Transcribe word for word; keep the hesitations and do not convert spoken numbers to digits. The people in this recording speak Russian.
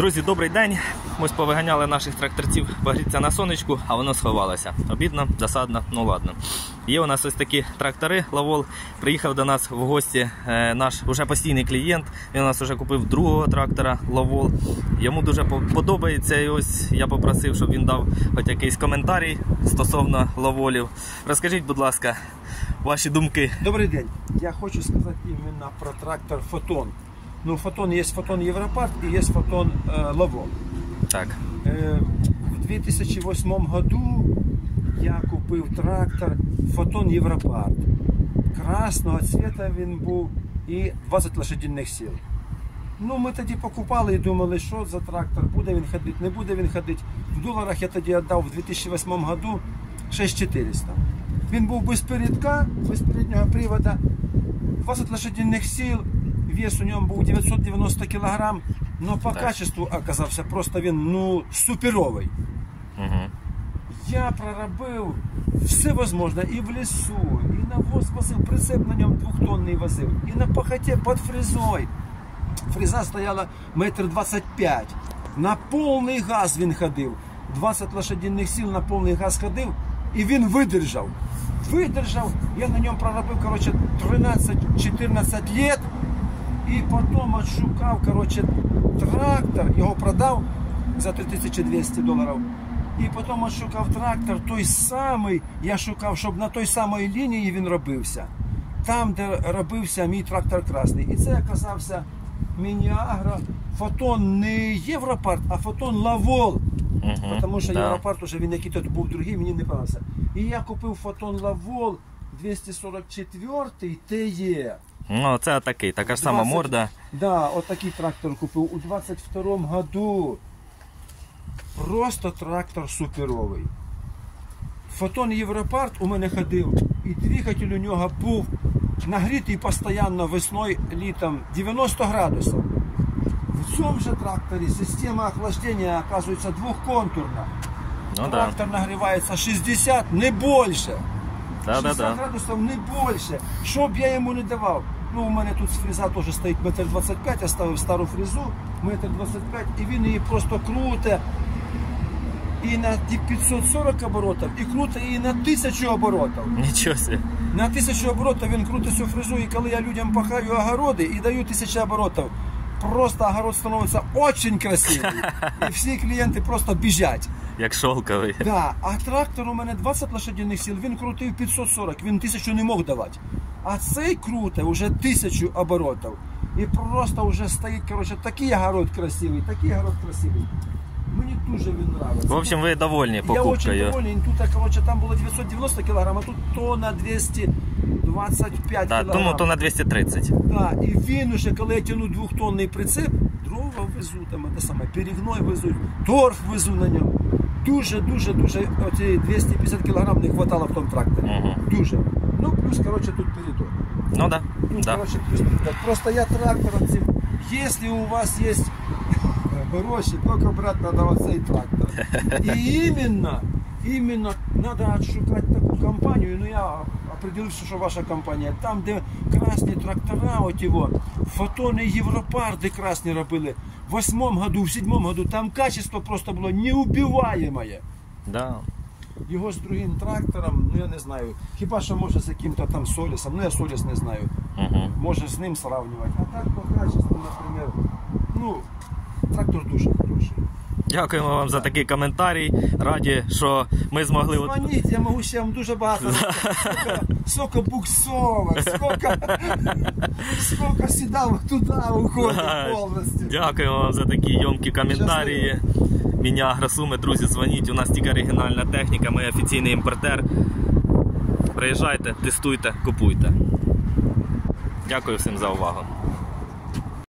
Друзі, добрий день. Ми повиганяли наших тракторців погрітися на сонечку, а воно сховалося. Обідно, засадно, ну ладно. Є у нас ось такі трактори Lovol. Приїхав до нас в гості наш уже постійний клієнт. Він у нас вже купив другого трактора Lovol. Йому дуже подобається. І ось я попросив, щоб він дав хоч якийсь коментарій стосовно Lovol. Розкажіть, будь ласка, ваші думки. Добрий день. Я хочу сказати іменно про трактор Foton. Ну, Foton, есть Foton Европарт и есть Foton э, Lovol. Так. Э, в две тысячи восьмом году я купил трактор Foton Европарт. Красного цвета він був и двадцать лошадиных сил. Ну, мы тогда покупали и думали, что за трактор, буде він ходить, не буде він ходить. В долларах я тогда отдал в две тысячи восьмом году шесть тысяч четыреста. Він був без передка, без переднего привода, двадцать лошадиных сил. Вес у него был девятьсот девяносто килограмм, но по да. качеству оказался просто він, ну, суперовый. Угу. Я проробил все возможное, и в лесу, и навоз возил, прицеп на нем двухтонный возил, и на пахоте под фрезой. Фреза стояла метр двадцать пять. На полный газ він ходил, двадцать лошадиных сил на полный газ ходил, и він выдержал. Выдержал, я на нем проробил, короче, тринадцать-четырнадцать лет. И потом отшукал, короче, трактор, его продал за три тысячи двести долларов. И потом отшукал трактор той самый, я шукал, чтобы на той самой линии він робився. Там, де робився мій трактор красний. І це оказався Мініагро, Foton не Европарт, а Foton Lovol. Угу, тому що да. Европарт уже він який-то був другий, мені не подобався. І я купив Foton Lovol двести сорок четыре тэ е. Ну, це такий, така ж сама морда. Да, от такий трактор купив у двадцять другому году. Просто трактор суперовий. Foton Европарт у мене ходив, і двигатель у нього був нагрітий постійно весною, літом девяносто градусів. В цьому же тракторі система охлаждення, оказується, двохконтурна. Ну, трактор да. нагрівається шестьдесят, не більше. Да, шестьдесят да, да. градусов, не больше. Что бы я ему не давал. Ну, у меня тут фреза тоже стоит метр двадцать пять. Я ставил старую фрезу метр двадцать пять. И он ее просто круто. И на пятьсот сорок оборотов. И круто и на тысячу оборотов. Ничего себе. На тысячу оборотов он круто всю фрезу. И когда я людям пахаю огороды и даю тысячу оборотов, просто огород становится очень красивый. И все клиенты просто бежать. Як шелковый. Да, а трактор у меня двадцать лошадиных сил, він крутив пятьсот сорок, він тысячу не мог давать. А цей круто уже тысячу оборотов. И просто уже стоит, короче, такий огород красивый, такий огород красивый. Мне тоже він нравится. В общем, вы довольны покупкой. Я очень доволен. Тут, короче, там было девятьсот девяносто килограмм, а тут тонна двести двадцать пять да, килограмм. Думаю, тонна двести тридцать. Да, и він уже, когда я тяну двухтонный прицеп, дрова везу, там это самое, перегной везу, торф везу на нем. Дуже-дуже-дуже двести пятьдесят килограмм не хватало в том тракторе. Угу. Дуже. Ну, плюс, короче, тут передок. Ну да. Тут, да. Короче, плюс передок. Просто я трактором цим. Если у вас есть гроши, только брать надо вот цей трактор. И именно, именно надо отшукать такую компанию. Ну, я определился, что ваша компания. Там, где красные трактора, вот его, Foton Европарты красные робили. В восьмом году, в седьмом году там качество просто было неубиваемое. Да. Его с другим трактором, ну я не знаю, хиба что может с каким-то там Солесом, ну я Солес не знаю, угу. Можно с ним сравнивать. А так по качеству, например, ну, трактор дуже хороший. Дякуємо вам за такий коментарій. Раді, що ми змогли... Звоніть, я можу ще вам дуже багато. Сколько буксовок, сколько сідавок туди уходить повністю. Дякуємо вам за такі йомкі коментарі. Мініагро Суми, друзі, дзвоніть. У нас тільки оригінальна техніка, ми офіційний імпортер. Приїжджайте, тестуйте, купуйте. Дякую всім за увагу.